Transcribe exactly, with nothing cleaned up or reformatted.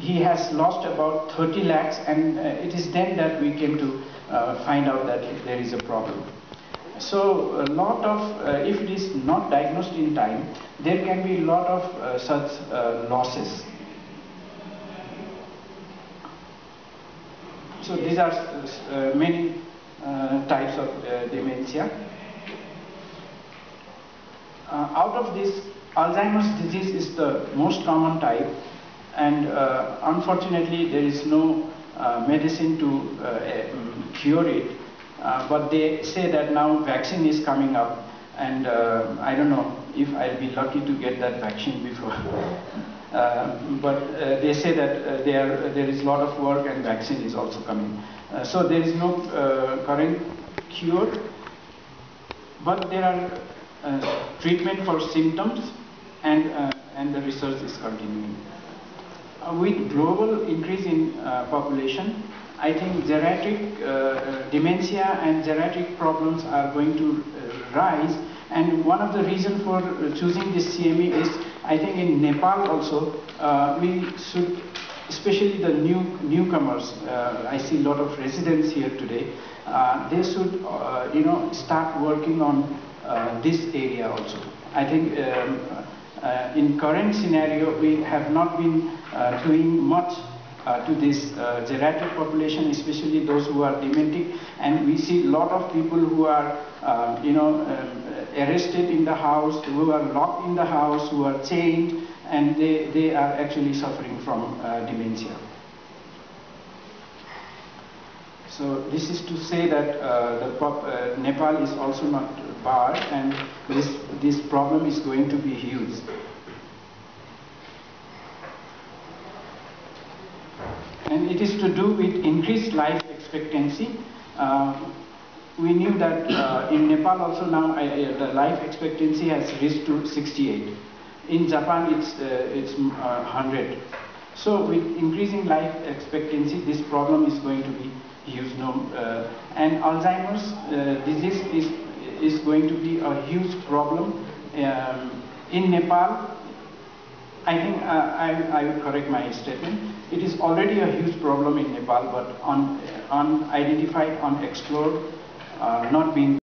he has lost about thirty lakhs, and uh, it is then that we came to uh, find out that there is a problem. So a lot of, uh, if it is not diagnosed in time, there can be a lot of uh, such uh, losses. So these are uh, many uh, types of uh, dementia. Uh, out of this, Alzheimer's disease is the most common type, and uh, unfortunately there is no uh, medicine to uh, cure it. Uh, but they say that now vaccine is coming up, and uh, I don't know if I'll be lucky to get that vaccine before. uh, but uh, they say that uh, there, there is a lot of work, and vaccine is also coming. Uh, so there is no uh, current cure, but there are uh, treatment for symptoms, and, uh, and the research is continuing. Uh, with global increase in uh, population, I think geriatric uh, dementia and geriatric problems are going to uh, rise, and one of the reasons for choosing this C M E is, I think in Nepal also, uh, we should, especially the new newcomers, uh, I see a lot of residents here today, uh, they should uh, you know, start working on uh, this area also. I think um, uh, in current scenario, we have not been uh, doing much Uh, to this uh, geriatric population, especially those who are demented, and we see a lot of people who are, uh, you know, uh, arrested in the house, who are locked in the house, who are chained, and they, they are actually suffering from uh, dementia. So this is to say that uh, the pop, uh, Nepal is also not barred, and this, this problem is going to be huge. And it is to do with increased life expectancy. Uh, we knew that uh, in Nepal also now I, I, the life expectancy has reached to sixty-eight. In Japan it's, uh, it's uh, one hundred. So with increasing life expectancy, this problem is going to be huge. No, uh, and Alzheimer's uh, disease is, is going to be a huge problem. Um, in Nepal, I think uh, I, I will correct my statement. It is already a huge problem in Nepal, but un, unidentified, unexplored, uh, not being